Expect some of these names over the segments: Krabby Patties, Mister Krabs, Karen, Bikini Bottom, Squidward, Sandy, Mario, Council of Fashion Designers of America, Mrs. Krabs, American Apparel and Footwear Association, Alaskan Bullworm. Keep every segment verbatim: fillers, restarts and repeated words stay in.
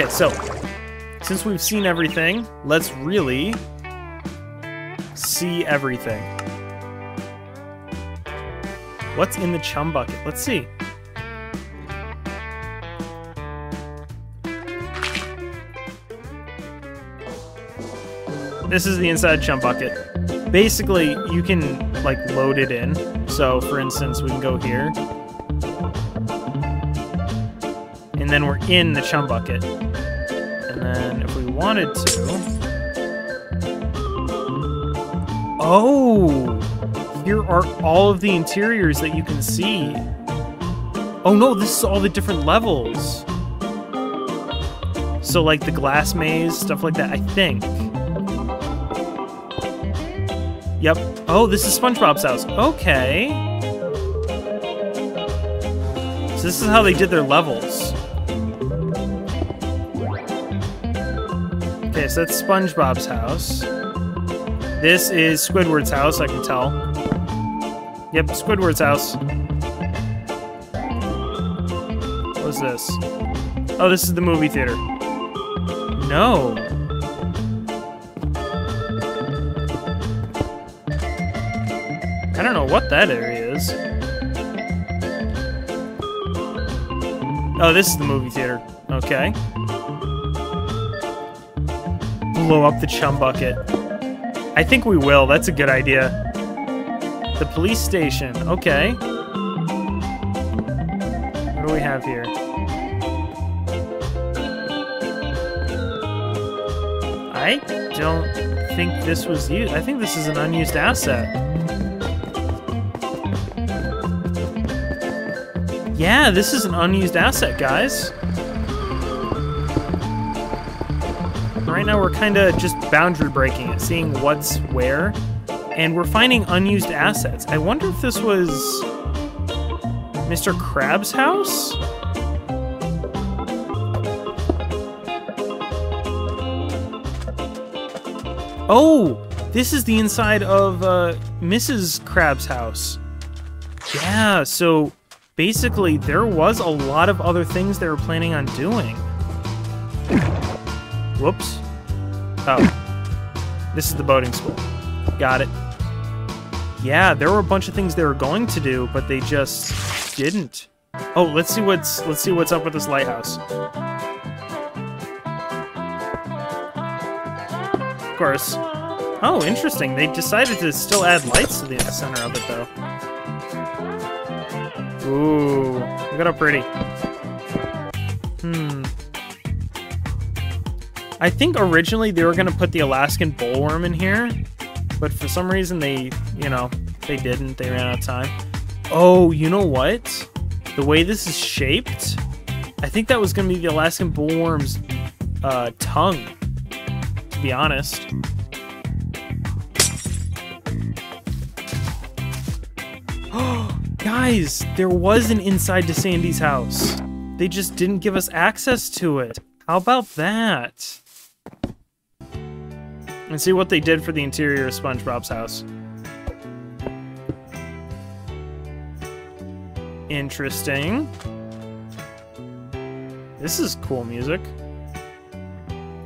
Okay, so since we've seen everything, let's really see everything. What's in the chum bucket? Let's see. This is the inside chum bucket. Basically, you can like load it in. So for instance, we can go here. And then we're in the chum bucket. And then if we wanted to... Oh! Here are all of the interiors that you can see. Oh no, this is all the different levels. So like the glass maze, stuff like that, I think. Yep. Oh, this is SpongeBob's house. Okay. So this is how they did their levels. Okay, so that's SpongeBob's house. This is Squidward's house, I can tell. Yep, Squidward's house. What's this? Oh, this is the movie theater. No. I don't know what that area is. Oh, this is the movie theater. Okay. Blow up the chum bucket. I think we will. That's a good idea. The police station. Okay. What do we have here? I don't think this was used. I think this is an unused asset. Yeah, this is an unused asset, guys. Right now we're kind of just boundary breaking it, seeing what's where, and we're finding unused assets. I wonder if this was Mister Krabs' house? Oh, this is the inside of uh, Missus Krabs' house. Yeah, so... basically, there was a lot of other things they were planning on doing. Whoops. Oh. This is the boating school. Got it. Yeah, there were a bunch of things they were going to do, but they just didn't. Oh, let's see what's let's see what's up with this lighthouse. Of course. Oh, interesting. They decided to still add lights to the center of it, though. Ooh, look at how pretty. Hmm. I think originally they were going to put the Alaskan Bullworm in here, but for some reason they, you know, they didn't. They ran out of time. Oh, you know what? The way this is shaped, I think that was going to be the Alaskan Bullworm's uh, tongue, to be honest. Guys, there was an inside to Sandy's house. They just didn't give us access to it. How about that? And see what they did for the interior of SpongeBob's house. Interesting. This is cool music.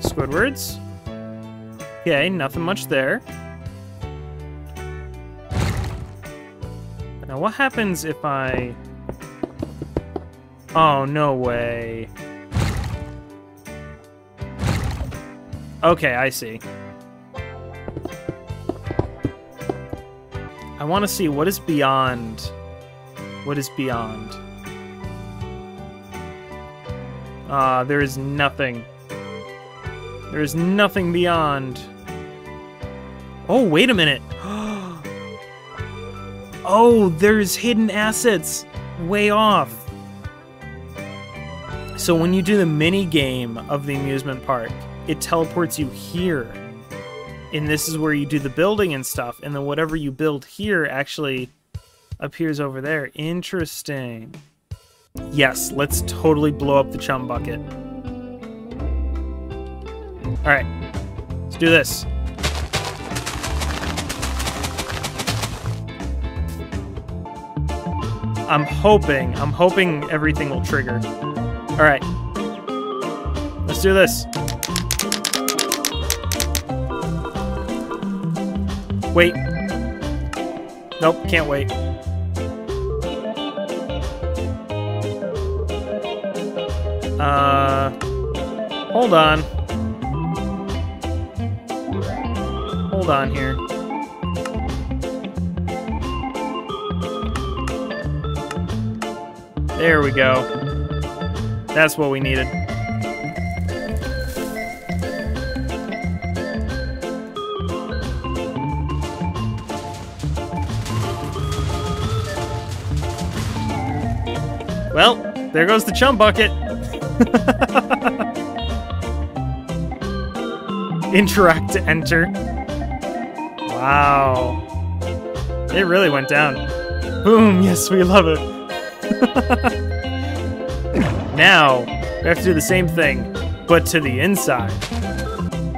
Squidward's. Okay, nothing much there. Now, what happens if I... Oh, no way. Okay, I see. I want to see what is beyond... What is beyond? Ah, uh, there is nothing. There is nothing beyond. Oh, wait a minute. Oh, there's hidden assets way off. So when you do the mini game of the amusement park, it teleports you here. And this is where you do the building and stuff. And then whatever you build here actually appears over there. Interesting. Yes, let's totally blow up the chum bucket. All right, let's do this. I'm hoping, I'm hoping everything will trigger. All right, let's Let's do this. Wait. Nope, can't wait. Uh, hold on. Hold on here. There we go. That's what we needed. Well, there goes the chum bucket. Interact to enter. Wow. It really went down. Boom, yes, we love it. Now, we have to do the same thing, but to the inside.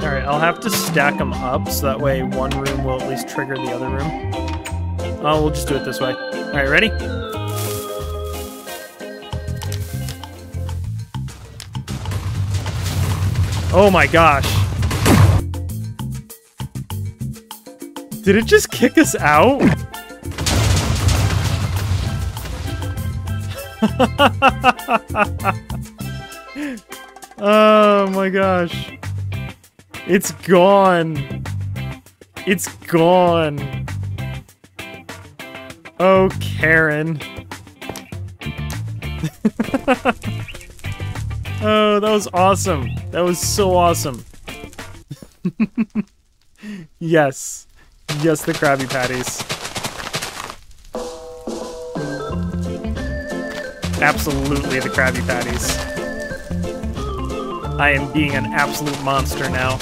Alright, I'll have to stack them up, so that way one room will at least trigger the other room. Oh, we'll just do it this way. Alright, ready? Oh my gosh. Did it just kick us out? Oh my gosh. It's gone. It's gone. Oh, Karen. Oh, that was awesome. That was so awesome. Yes. Yes, the Krabby Patties. Absolutely the Krabby Patties. I am being an absolute monster now.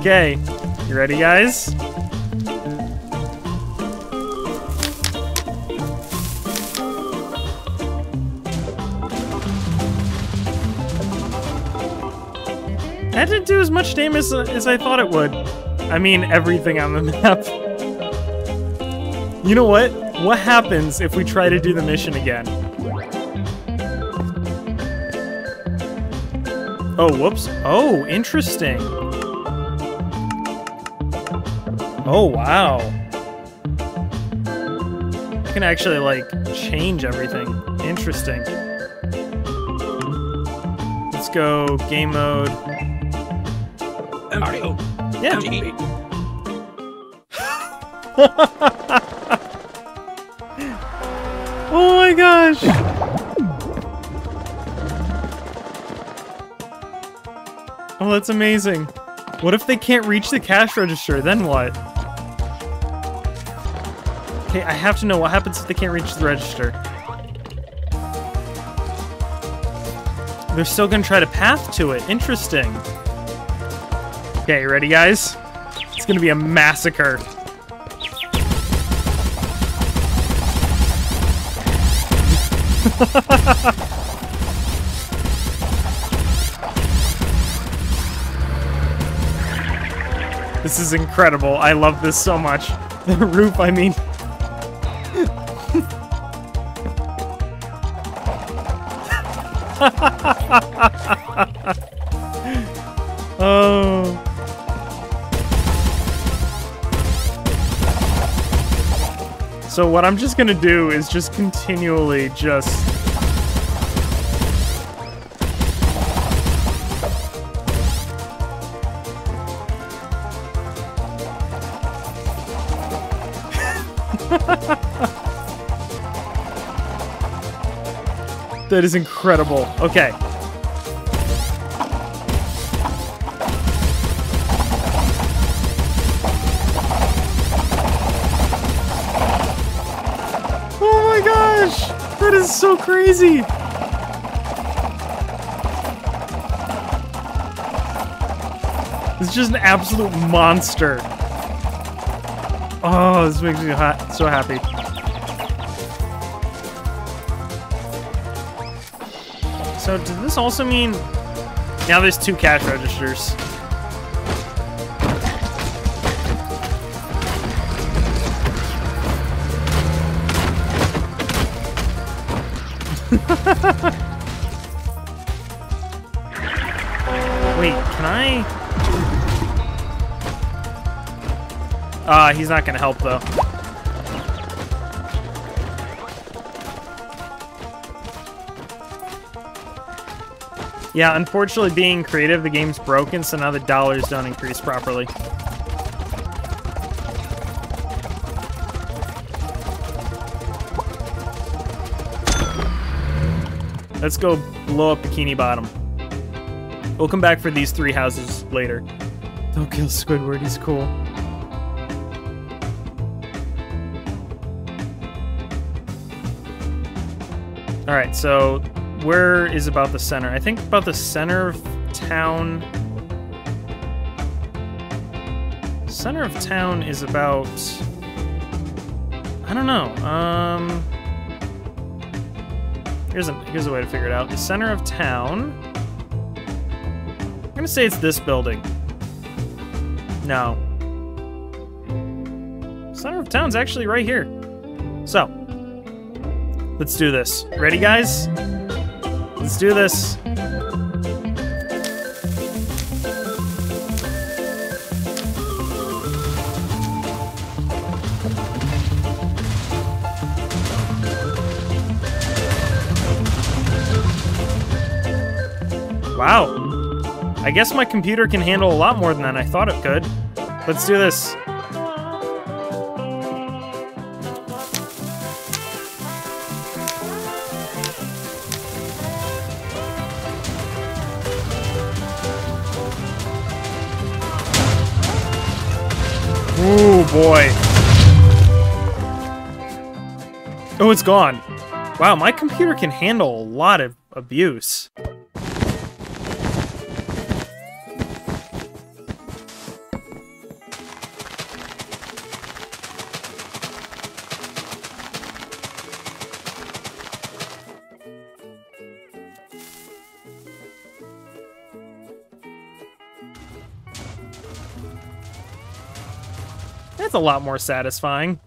Okay, you ready, guys? That didn't do as much damage as, as I thought it would. I mean, everything on the map. You know what? What happens if we try to do the mission again? Oh, whoops. Oh, interesting. Oh, wow. You can actually, like, change everything. Interesting. Let's go game mode. Mario. Yeah. Oh my gosh. Oh, that's amazing. What if they can't reach the cash register? Then what? Okay, I have to know what happens if they can't reach the register. They're still gonna try to path to it. Interesting. Okay, ready, guys? It's gonna be a massacre. This is incredible. I love this so much. The roof, I mean. Oh. So what I'm just gonna do is just continually just... That is incredible. Okay. That is so crazy! It's just an absolute monster. Oh, this makes me hot, so happy. So, does this also mean... Now there's two cash registers. Wait, can I? Ah, uh, he's not gonna help though. Yeah, unfortunately being creative, the game's broken, so now the dollars don't increase properly. Let's go blow up Bikini Bottom. We'll come back for these three houses later. Don't kill Squidward, he's cool. Alright, so where is about the center? I think about the center of town. Center of town is about... I don't know. Um, here's a, here's a way to figure it out. The center of town... I'm gonna say it's this building. No. Center of town's actually right here. So, let's do this. Ready, guys? Let's do this. Wow. I guess my computer can handle a lot more than I thought it could. Let's do this. Boy. Oh, it's gone. Wow, my computer can handle a lot of abuse. That's a lot more satisfying.